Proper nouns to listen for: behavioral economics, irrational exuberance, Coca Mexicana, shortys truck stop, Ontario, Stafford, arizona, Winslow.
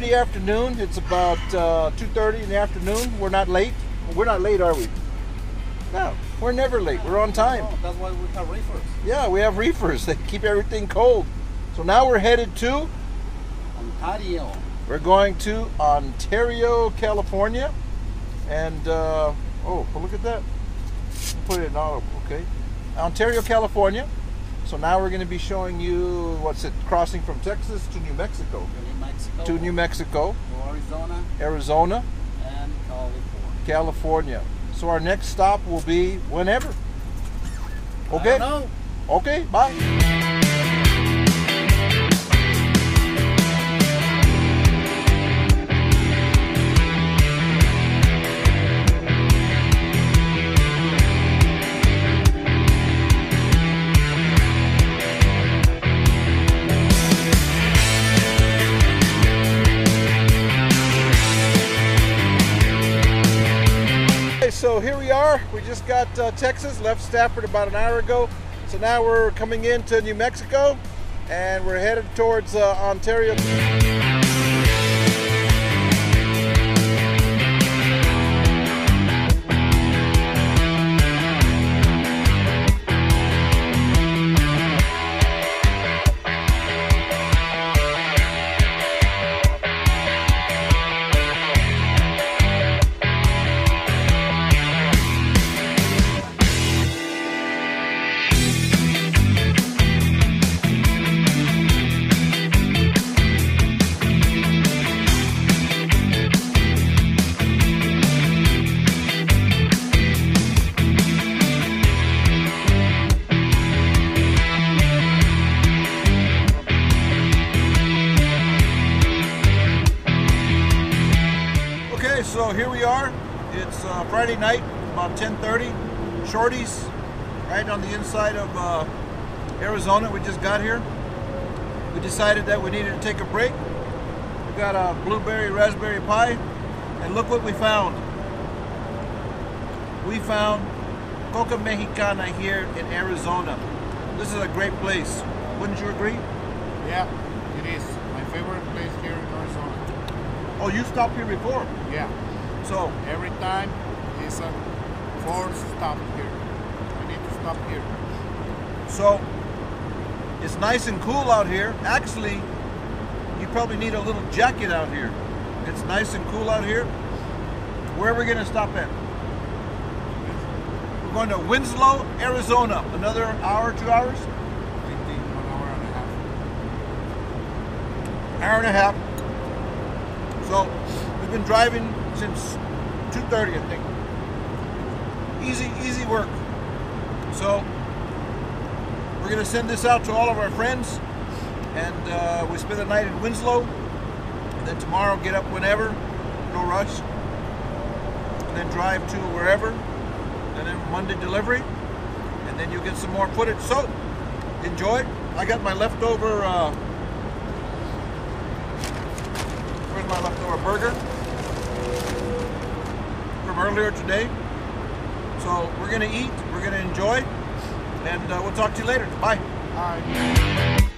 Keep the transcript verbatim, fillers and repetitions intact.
Friday afternoon. It's about uh, two thirty in the afternoon. We're not late. We're not late, are we? No, we're never late. We're on time. Oh, that's why we have reefers. Yeah, we have reefers. They keep everything cold. So now we're headed to Ontario. We're going to Ontario, California. And, uh, oh, well, look at that. Put it in auto, okay. Ontario, California. So now we're going to be showing you, what's it, crossing from Texas to New Mexico. New Mexico. To New Mexico. To Arizona. Arizona. And California. California. So our next stop will be whenever. Okay? I don't know. Okay, bye. So here we are. We just got uh, Texas, left Stafford about an hour ago. So now we're coming into New Mexico and we're headed towards uh, Ontario. So here we are. It's uh, Friday night, about ten thirty. Shorty's, right on the inside of uh, Arizona. We just got here. We decided that we needed to take a break. We got a blueberry raspberry pie, and look what we found. We found Coca Mexicana here in Arizona. This is a great place. Wouldn't you agree? Yeah, it is. My favorite place here in Arizona. Oh, you stopped here before? Yeah. So every time it's a forced stop here. We need to stop here. So it's nice and cool out here. Actually, you probably need a little jacket out here. It's nice and cool out here. Where are we going to stop at? We're going to Winslow, Arizona. Another hour, two hours? I think one hour and a half. Hour and a half. So we've been driving since two thirty, I think. Easy, easy work. So we're going to send this out to all of our friends, and uh, we spend the night in Winslow, and then tomorrow get up whenever, no rush, and then drive to wherever, and then Monday delivery, and then you'll get some more footage. So enjoy it. I got my leftover, uh, where's my leftover burger? Earlier today. So we're going to eat, we're going to enjoy, and uh, we'll talk to you later. Bye. Bye.